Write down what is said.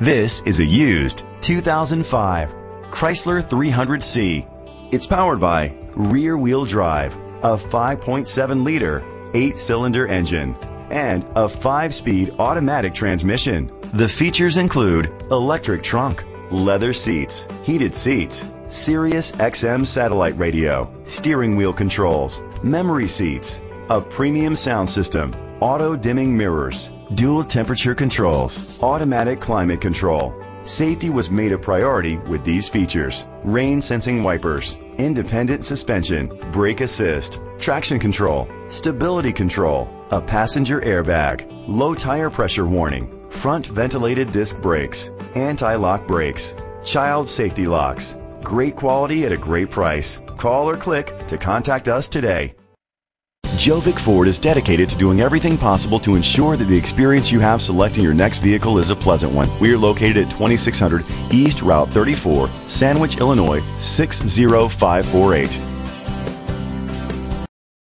This is a used 2005 Chrysler 300C. It's powered by rear-wheel drive, a 5.7-liter 8-cylinder engine, and a 5-speed automatic transmission. The features include electric trunk, leather seats, heated seats, Sirius XM satellite radio, steering wheel controls, memory seats, a premium sound system, auto-dimming mirrors, dual temperature controls, automatic climate control. Safety was made a priority with these features: rain sensing wipers, independent suspension, brake assist, traction control, stability control, a passenger airbag, low tire pressure warning, front ventilated disc brakes, anti-lock brakes, child safety locks. Great quality at a great price. Call or click to contact us today. Gjovik Ford is dedicated to doing everything possible to ensure that the experience you have selecting your next vehicle is a pleasant one. We are located at 2600 East Route 34, Sandwich, Illinois 60548.